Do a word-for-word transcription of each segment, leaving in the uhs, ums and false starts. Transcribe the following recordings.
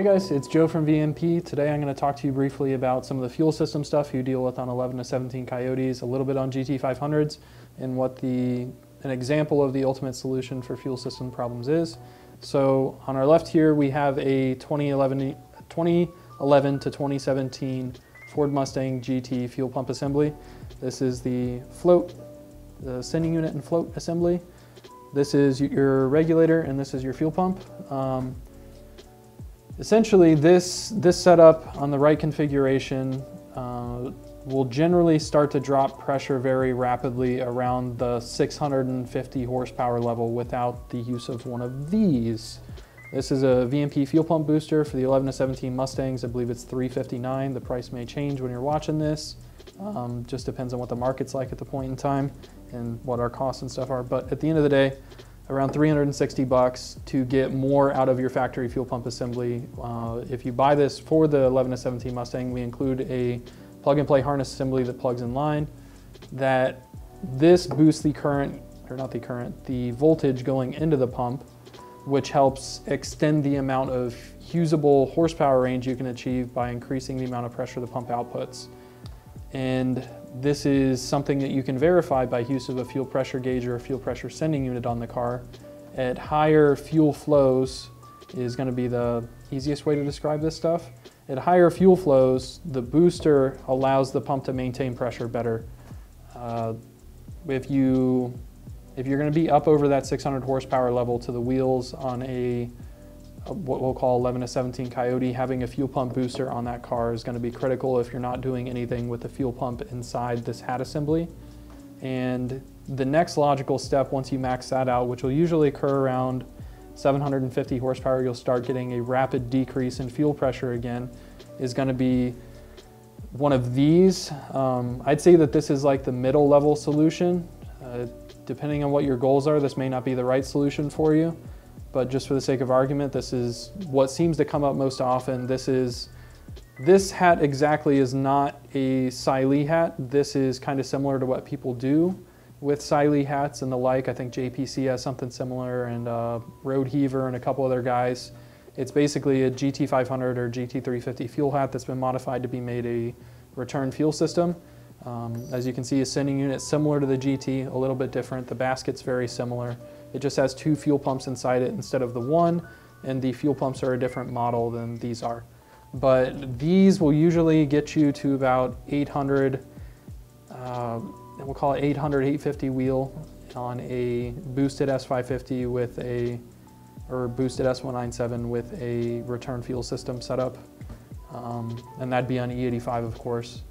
Hey guys, it's Joe from V M P. Today I'm going to talk to you briefly about some of the fuel system stuff you deal with on eleven to seventeen Coyotes, a little bit on G T five hundreds, and what the an example of the ultimate solution for fuel system problems is. So on our left here we have a twenty eleven to twenty seventeen Ford Mustang G T fuel pump assembly. This is the float, the sending unit and float assembly. This is your regulator and this is your fuel pump. Um, essentially this, this setup on the right configuration uh, will generally start to drop pressure very rapidly around the six hundred fifty horsepower level without the use of one of these. This is a V M P fuel pump booster for the eleven to seventeen Mustangs. I believe it's three fifty-nine. The price may change when you're watching this. Um, just depends on what the market's like at the point in time and what our costs and stuff are. But at the end of the day, around three hundred sixty bucks to get more out of your factory fuel pump assembly. Uh, if you buy this for the eleven to seventeen Mustang, we include a plug and play harness assembly that plugs in line. That this boosts the current, or not the current, the voltage going into the pump, which helps extend the amount of usable horsepower range you can achieve by increasing the amount of pressure the pump outputs. And this is something that you can verify by use of a fuel pressure gauge or a fuel pressure sending unit on the car. At higher fuel flows is going to be the easiest way to describe this stuff. At higher fuel flows, the booster allows the pump to maintain pressure better. Uh, if you If you're going to be up over that six hundred horsepower level to the wheels on a, a what we'll call eleven to seventeen Coyote, having a fuel pump booster on that car is going to be critical if you're not doing anything with the fuel pump inside this hat assembly. And the next logical step, once you max that out, which will usually occur around seven hundred fifty horsepower, you'll start getting a rapid decrease in fuel pressure again, is going to be one of these. Um, I'd say that this is like the middle level solution. Uh, Depending on what your goals are, this may not be the right solution for you, but just for the sake of argument, this is what seems to come up most often. This is, this hat exactly is not a Sylee hat. This is kind of similar to what people do with Sylee hats and the like. I think J P C has something similar, and uh, Road Heaver and a couple other guys. It's basically a G T five hundred or G T three fifty fuel hat that's been modified to be made a return fuel system. Um, as you can see, a sending unit similar to the G T, a little bit different. The basket's very similar. It just has two fuel pumps inside it instead of the one, and the fuel pumps are a different model than these are. But these will usually get you to about eight hundred, uh, we'll call it eight hundred, eight fifty wheel on a boosted S five fifty with a, or boosted S one ninety-seven with a return fuel system setup. Um, and that'd be on E eighty-five, of course.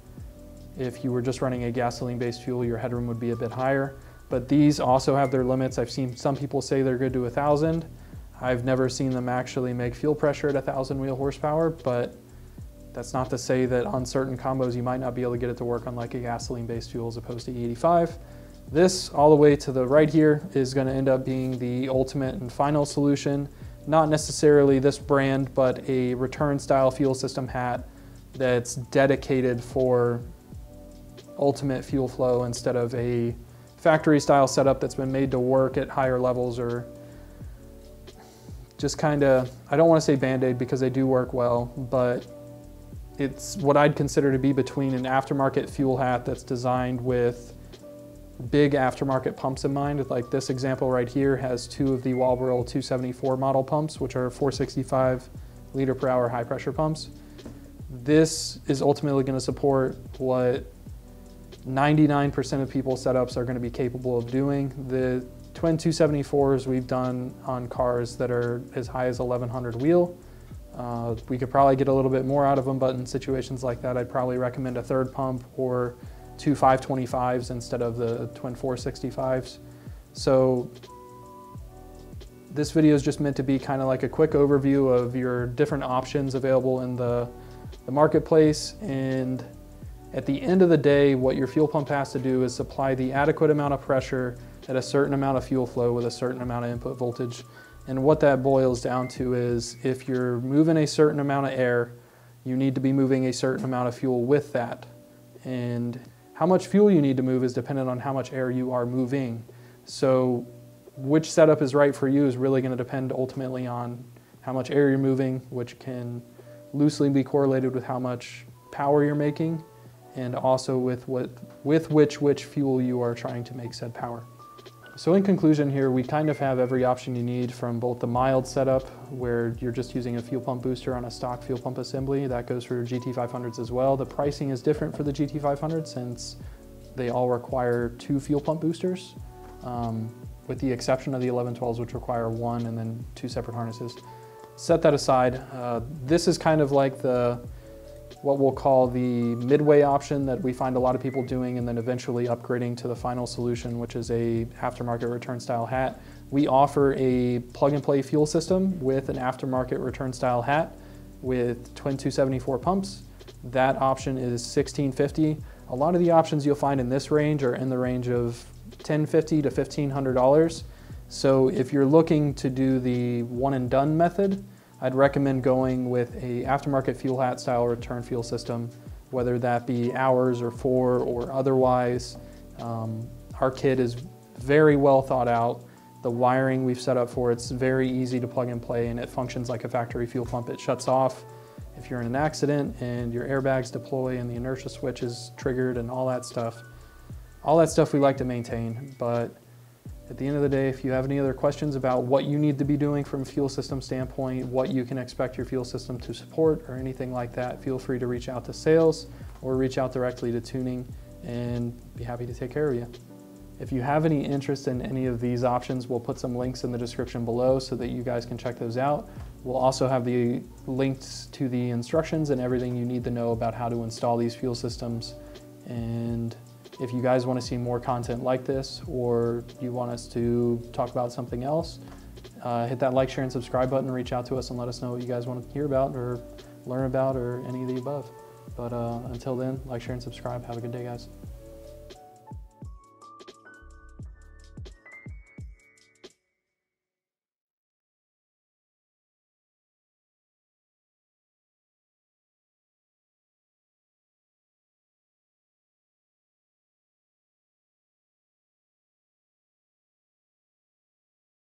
If you were just running a gasoline-based fuel, your headroom would be a bit higher. But these also have their limits. I've seen some people say they're good to one thousand. I've never seen them actually make fuel pressure at one thousand wheel horsepower, but that's not to say that on certain combos you might not be able to get it to work on like a gasoline-based fuel as opposed to E eighty-five. This, all the way to the right here, is going to end up being the ultimate and final solution. Not necessarily this brand, but a return-style fuel system hat that's dedicated for ultimate fuel flow instead of a factory style setup that's been made to work at higher levels, or just kind of, I don't want to say band-aid because they do work well, but it's what I'd consider to be between an aftermarket fuel hat that's designed with big aftermarket pumps in mind. Like this example right here has two of the Walbro two seventy-four model pumps, which are four sixty-five liter per hour high pressure pumps. This is ultimately going to support what ninety-nine percent of people's setups are going to be capable of doing. The twin two seventy-fours we've done on cars that are as high as eleven hundred wheel. Uh, we could probably get a little bit more out of them, but in situations like that, I'd probably recommend a third pump or two five twenty-fives instead of the twin four sixty-fives. So this video is just meant to be kind of like a quick overview of your different options available in the, the marketplace. And at the end of the day, what your fuel pump has to do is supply the adequate amount of pressure at a certain amount of fuel flow with a certain amount of input voltage. And what that boils down to is if you're moving a certain amount of air, you need to be moving a certain amount of fuel with that. And how much fuel you need to move is dependent on how much air you are moving. So which setup is right for you is really going to depend ultimately on how much air you're moving, which can loosely be correlated with how much power you're making, and also with what with which which fuel you are trying to make said power. So in conclusion here, we kind of have every option you need, from both the mild setup, where you're just using a fuel pump booster on a stock fuel pump assembly. That goes for your G T five hundreds as well. The pricing is different for the G T five hundred since they all require two fuel pump boosters, um, with the exception of the eleven twelves, which require one and then two separate harnesses. Set that aside. Uh, this is kind of like the what we'll call the midway option that we find a lot of people doing and then eventually upgrading to the final solution, which is a aftermarket return style hat. We offer a plug and play fuel system with an aftermarket return style hat with twin two seventy-four pumps. That option is sixteen fifty. A lot of the options you'll find in this range are in the range of ten fifty to fifteen hundred dollars. So if you're looking to do the one and done method, I'd recommend going with a aftermarket fuel hat style return fuel system, whether that be ours or four or otherwise. Um, our kit is very well thought out. The wiring we've set up for it's very easy to plug and play, and it functions like a factory fuel pump. It shuts off if you're in an accident and your airbags deploy and the inertia switch is triggered and all that stuff. All that stuff we like to maintain, but at the end of the day, if you have any other questions about what you need to be doing from a fuel system standpoint, what you can expect your fuel system to support, or anything like that, feel free to reach out to sales or reach out directly to tuning, and be happy to take care of you. If you have any interest in any of these options, we'll put some links in the description below so that you guys can check those out. We'll also have the links to the instructions and everything you need to know about how to install these fuel systems. And if you guys want to see more content like this, or you want us to talk about something else, uh, hit that like, share, and subscribe button, reach out to us and let us know what you guys want to hear about or learn about or any of the above. But uh, until then, like, share, and subscribe. Have a good day, guys.